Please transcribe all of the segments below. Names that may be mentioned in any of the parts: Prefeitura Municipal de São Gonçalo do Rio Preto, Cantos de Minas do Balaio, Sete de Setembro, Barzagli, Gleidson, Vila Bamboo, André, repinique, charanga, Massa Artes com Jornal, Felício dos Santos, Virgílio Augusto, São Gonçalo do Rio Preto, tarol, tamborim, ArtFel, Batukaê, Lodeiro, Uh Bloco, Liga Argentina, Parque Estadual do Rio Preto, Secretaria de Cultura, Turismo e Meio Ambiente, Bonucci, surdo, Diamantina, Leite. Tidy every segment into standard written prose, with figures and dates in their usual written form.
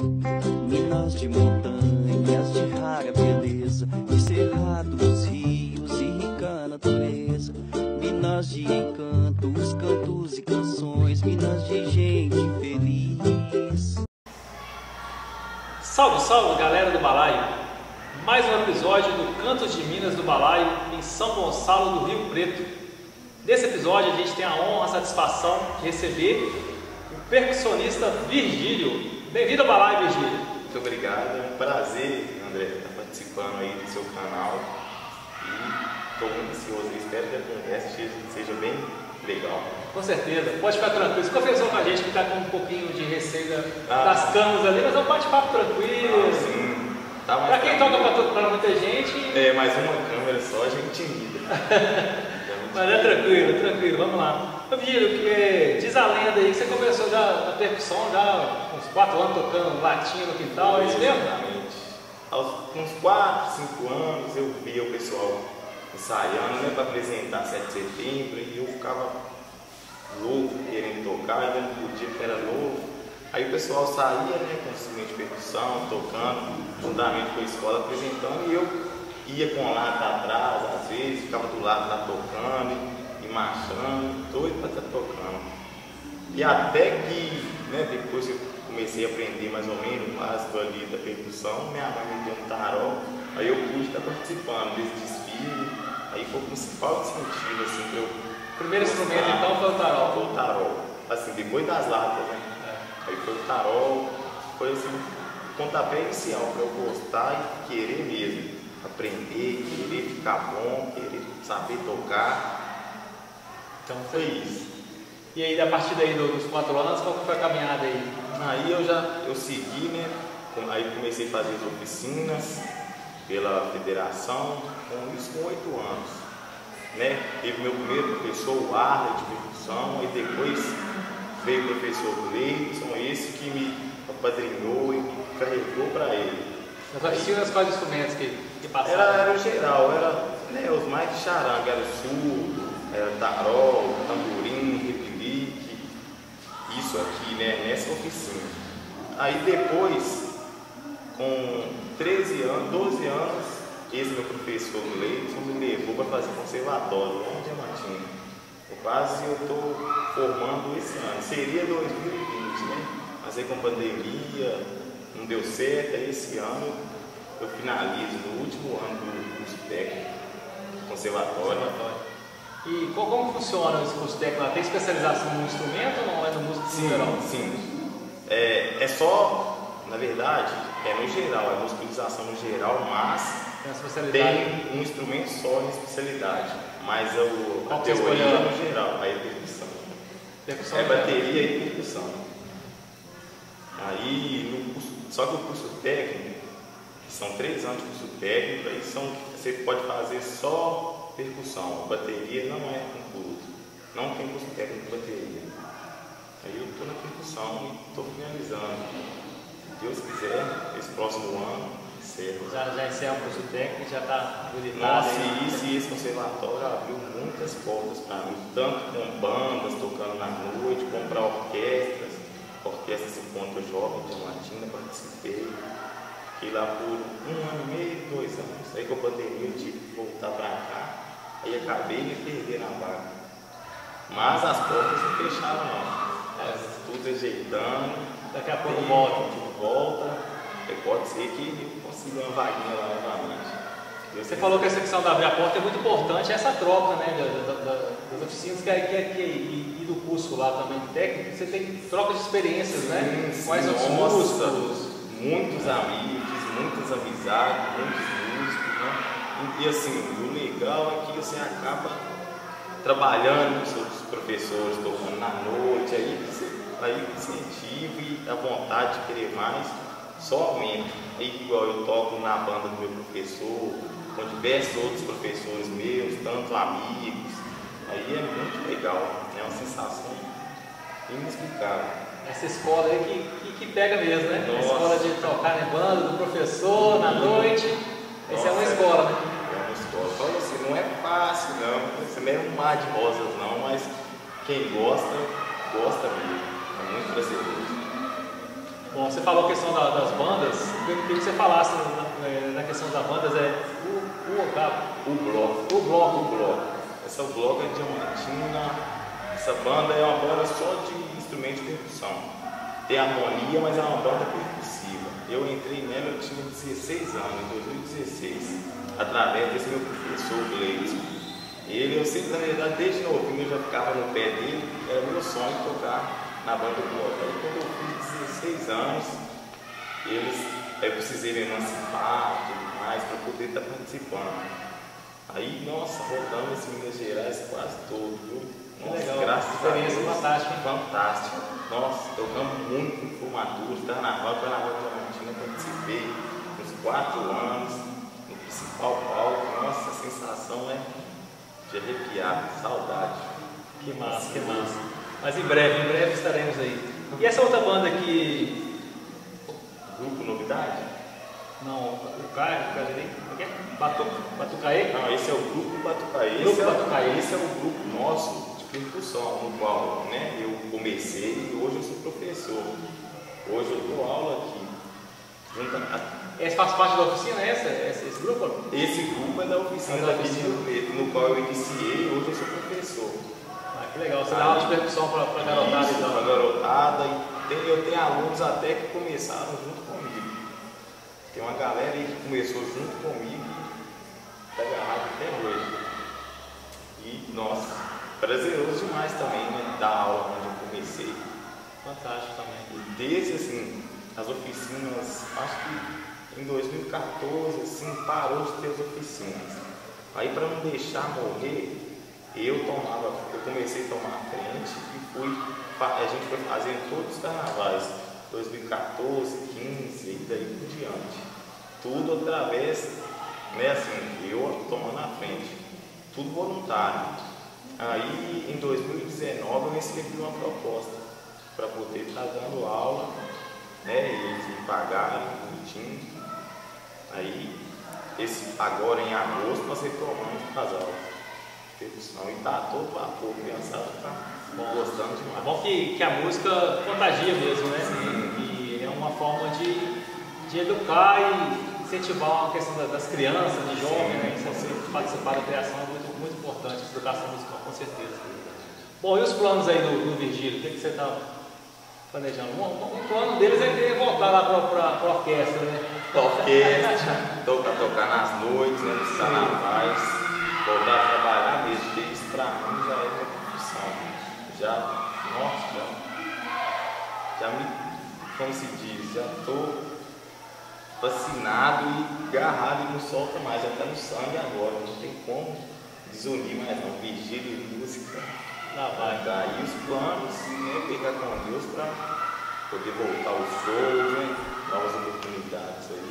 Minas de montanhas de rara beleza, de cerrados, rios e rica natureza. Minas de encantos, cantos e canções, Minas de gente feliz. Salve, salve galera do Balaio! Mais um episódio do Cantos de Minas do Balaio em São Gonçalo do Rio Preto. Nesse episódio a gente tem a honra, a satisfação de receber o percussionista Virgílio. Bem-vindo ao Balaio, Virgílio. Muito obrigado, é um prazer, André, estar participando aí do seu canal. E estou muito ansioso, espero que a conversa seja bem legal. Com certeza, pode ficar tranquilo. Você conversou com a gente que está com um pouquinho de receio das câmeras ali, mas é um bate-papo tranquilo. Sim, tá mais pra quem toca para muita gente. É, mais uma câmera só, a gente intimida. Mas é tranquilo, tranquilo, vamos lá. Virgílio, que diz a lenda aí que você começou já a percussão já uns 4 anos tocando latinha no quintal, é isso mesmo? Exatamente. Aos uns 4, 5 anos eu via o pessoal ensaiando, né, para apresentar 7 de setembro e eu ficava louco querendo tocar, ainda não podia porque era louco. Aí o pessoal saía, né, com instrumento de percussão, tocando, juntamente com a escola apresentando e eu ia com a lata atrás, às vezes, ficava do lado lá tocando. Marchando, doido para estar tocando. E até que, né, depois eu comecei a aprender mais ou menos o básico ali da percussão, minha mãe me deu um tarol, aí eu pude estar participando desse desfile, aí foi o principal sentido, assim, que eu... Primeiro instrumento então foi o tarol? Foi o tarol, assim, depois das latas, né? É. Aí foi o tarol, foi assim, o pontapé inicial para eu gostar e querer mesmo, aprender, querer ficar bom, querer saber tocar. Então foi isso. E aí, a partir daí dos 4 anos, qual foi a caminhada aí? Aí eu segui, né? Aí comecei a fazer as oficinas pela federação, com isso com 8 anos, né? Teve meu primeiro professor, o Arda, de percussão, e depois veio o professor Gleidson, esse que me apadrinhou e me carregou para ele. As oficinas, quais instrumentos que passaram? Era o geral, era, né, os mais de charanga, era o surdo, era tarol, tamborim, replique, isso aqui, né, nessa oficina. Aí depois, com 13 anos, 12 anos, esse meu professor Leite me levou para fazer conservatório lá em Diamantina. Quase eu estou formando esse ano, seria 2020, né? Mas aí com a pandemia não deu certo, aí esse ano eu finalizo no último ano do curso técnico, conservatório. E como funciona esse curso técnico? Tem especialização no instrumento ou não é no músico? Sim, geral? Sim. É só, na verdade, é no geral, é musicalização no geral, mas tem um instrumento só de especialidade. Mas a teoria é no geral, aí é percussão. Percussão é bateria e percussão. Aí, no curso, só que o curso técnico, são 3 anos de curso técnico, aí você pode fazer só percussão, bateria não é concurso, não tem curso técnico de bateria. Aí eu estou na percussão e estou finalizando. Se Deus quiser, esse próximo ano, encerro. Já encerra o curso técnico, já está habilitado. Nossa, aí, e esse conservatório abriu muitas portas para mim, tanto com bandas tocando na noite, comprar orquestras, orquestra sinfônica jovem de Diamantina, participei. Fiquei lá por 1 ano e meio, 2 anos. Aí com a pandemia eu tive que voltar para cá. Aí acabei me perdendo a vaga. Mas as portas não fecharam não. Elas tudo ajeitando. Daqui a pouco volta. Pode ser que consiga uma vaguinha lá novamente. Você falou que essa questão da abrir a porta é muito importante, essa troca, né? Das oficinas e do curso lá também técnico, você tem troca de experiências, sim, né? Sim, quais os músicos? Muitos amigos, muitas amizades, muitos músicos, né? E assim, o legal é que você acaba trabalhando com seus professores, tocando na noite, aí o incentivo e a vontade de querer mais só aumenta. Aí, igual eu toco na banda do meu professor, com diversos outros professores meus, tanto amigos, aí é muito legal, é uma sensação inexplicável. Essa escola aí que pega mesmo, né? Nossa. A escola de tocar na banda, do professor, na noite. Essa é uma escola, né? É uma escola. Fala assim, não é fácil, não. Você não é um mar de rosas, não. Mas quem gosta, gosta mesmo. É muito prazeroso. Bom, você falou a questão das bandas. Eu queria que você falasse na questão das bandas. É o bloco. Essa bloco é Diamantina. Essa banda é uma banda só de instrumento de percussão. Tem harmonia, mas é uma banda percussiva. Eu entrei nela, eu tinha 16 anos, em 2016, através desse meu professor, Gleidson. Ele, eu sempre, na verdade, desde novinho, eu já ficava no pé dele. Era meu sonho tocar na banda do bloco. Aí quando eu fiz 16 anos, eu precisei me emancipar e tudo mais para poder estar participando. Aí, nossa, rodamos em Minas Gerais quase todo, viu? Nossa, legal. Graças a Deus, fantástico, hein? Fantástico. Nossa, tocamos muito em formatura, Carnaval de Diamantina, participei uns 4 anos no principal palco. Nossa, a sensação é de arrepiar, saudade. Que massa, que massa. Mas em breve estaremos aí. E essa outra banda aqui? Grupo Novidade? Não, Batukaê? Não, esse é o Grupo Batukaê. Esse é o grupo nosso de percussão, no qual, né, eu comecei e hoje eu sou professor. Hoje eu dou aula aqui. Faz parte da oficina, esse grupo? Esse grupo é da oficina aqui de Rio Preto, no qual eu iniciei e hoje eu sou professor. Que legal, você dá aula de percussão para a garotada então? Para a garotada, eu tenho alunos até que começaram junto comigo. Tem uma galera aí que começou junto comigo, tá agarrado até hoje. E, nossa, prazeroso demais também, né, dar aula onde eu comecei. Fantástico também. E desde, assim, as oficinas, acho que em 2014, assim, parou de ter as oficinas. Aí, para não deixar morrer, eu comecei a tomar a frente e a gente foi fazendo todos os carnavais, 2014, 15 e daí por diante. Tudo através, né, assim, eu tomando a frente, tudo voluntário. Aí em 2019 eu recebi uma proposta para poder estar dando aula, né, eles me pagaram bonitinho. Aí agora em agosto nós retomamos as aulas. Percussão, e tá todo vapor, criançada, tá gostando demais. É bom que a música contagia mesmo, né? E é uma forma de educar e incentivar a questão das crianças, de jovens, né? Você participar da criação é muito, muito importante, a educação musical, com certeza. Bom, e os planos aí do Virgílio? O que você tá planejando? O plano deles é voltar lá pra orquestra, né? Pra orquestra, tocar nas noites, né? Nos carnavais. Voltar a trabalhar mesmo, porque isso pra mim já é uma profissão. Já me, como se diz, já tô fascinado e agarrado e não solta mais, já tá no sangue agora, não tem como desunir mais não, Virgílio e música. Lá vai. Daí os planos, né, pegar com Deus pra poder voltar aos shows, né, novas oportunidades aí.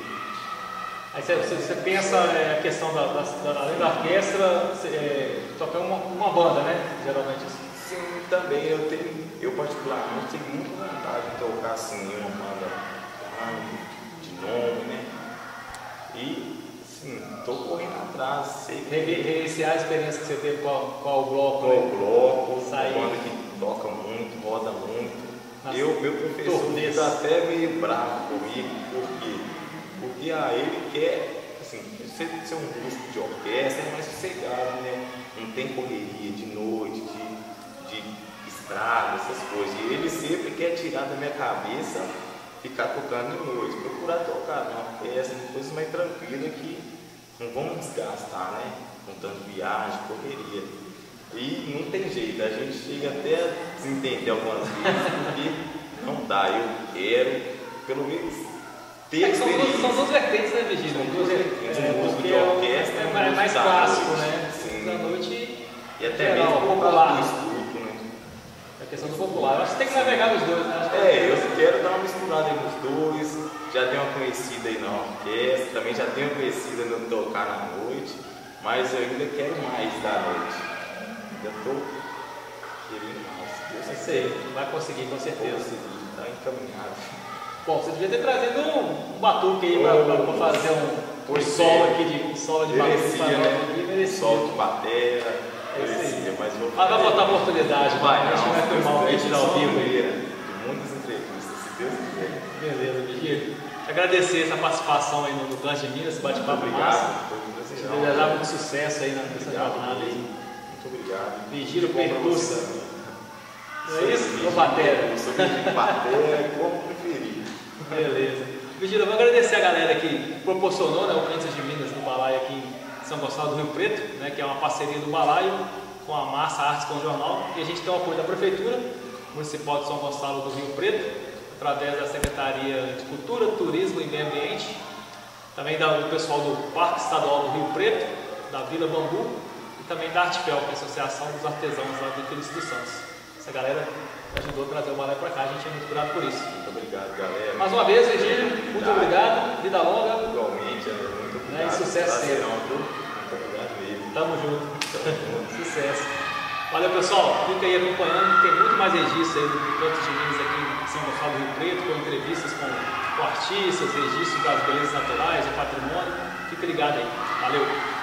Aí você pensa a questão além da orquestra, tocar uma banda, né? Geralmente assim. Sim, também. Eu particularmente tenho muita vontade de tocar assim uma banda de nome, né? E, sim, estou correndo atrás. Reiniciar a experiência que você teve com o bloco. Uma banda que toca muito, roda muito. Assim, meu professor está até meio bravo comigo, porque ele quer, assim, ser um grupo de orquestra é mais sossegado, né? Não tem correria de noite, de estrada, essas coisas. E ele sempre quer tirar da minha cabeça ficar tocando de noite, procurar tocar na orquestra, uma coisa mais tranquila que não vamos desgastar, né? Contando viagem, correria. E não tem jeito, a gente chega até a desentender algumas vezes, porque não dá, eu quero, pelo menos. São duas vertentes, né, Virgílio? São duas vertentes, um músico de orquestra, é mais clássico, né? Sim. Da noite e até mesmo popular. Estudo, né? A questão do popular. Eu acho que tem que navegar nos dois, né? Eu quero dar uma misturada aí nos dois. Já tenho uma conhecida aí na orquestra, também já tenho uma conhecida no tocar na noite, mas eu ainda quero mais da noite. Ainda estou querendo mais. Eu sei, vai conseguir, com certeza. Vou conseguir, está encaminhado. Bom, você devia ter trazido um batuque aí para fazer um solo aqui de bateria, né? Solo de bateria, mas vai botar a oportunidade, vai filmar o vídeo ao vivo aí. Muitas entrevistas. Deus quiser. Beleza, Virgílio. Agradecer essa participação aí no Cantos de Minas, esse bate-papo massa. Te desejar muito sucesso aí nessa jornada aí. Muito obrigado. Virgílio Percussa. Não é isso? Ou batera? Eu sou Virgílio Batera, como preferir. Beleza. Virgílio, eu vou agradecer a galera que proporcionou, né, o Cantos de Minas do Balaio aqui em São Gonçalo do Rio Preto, né, que é uma parceria do Balaio com a Massa Artes com Jornal, e a gente tem o apoio da Prefeitura Municipal de São Gonçalo do Rio Preto, através da Secretaria de Cultura, Turismo e Meio Ambiente, também do pessoal do Parque Estadual do Rio Preto, da Vila Bambu, e também da ArtFel, que é a Associação dos Artesãos lá do Felício dos Santos. Essa galera ajudou a trazer o balé para cá, a gente é muito grato por isso. Muito obrigado, galera. Mais uma vez, Virgílio, muito obrigado, vida longa. Igualmente, muito obrigado. Né? E sucesso sempre. Muito obrigado mesmo. Tamo junto. Sucesso. Valeu, pessoal, fica aí acompanhando, tem muito mais registro aí do Cantos de Minas aqui em São Gonçalo do Rio Preto, com entrevistas com artistas, registros das belezas naturais, do patrimônio, fica ligado aí, valeu!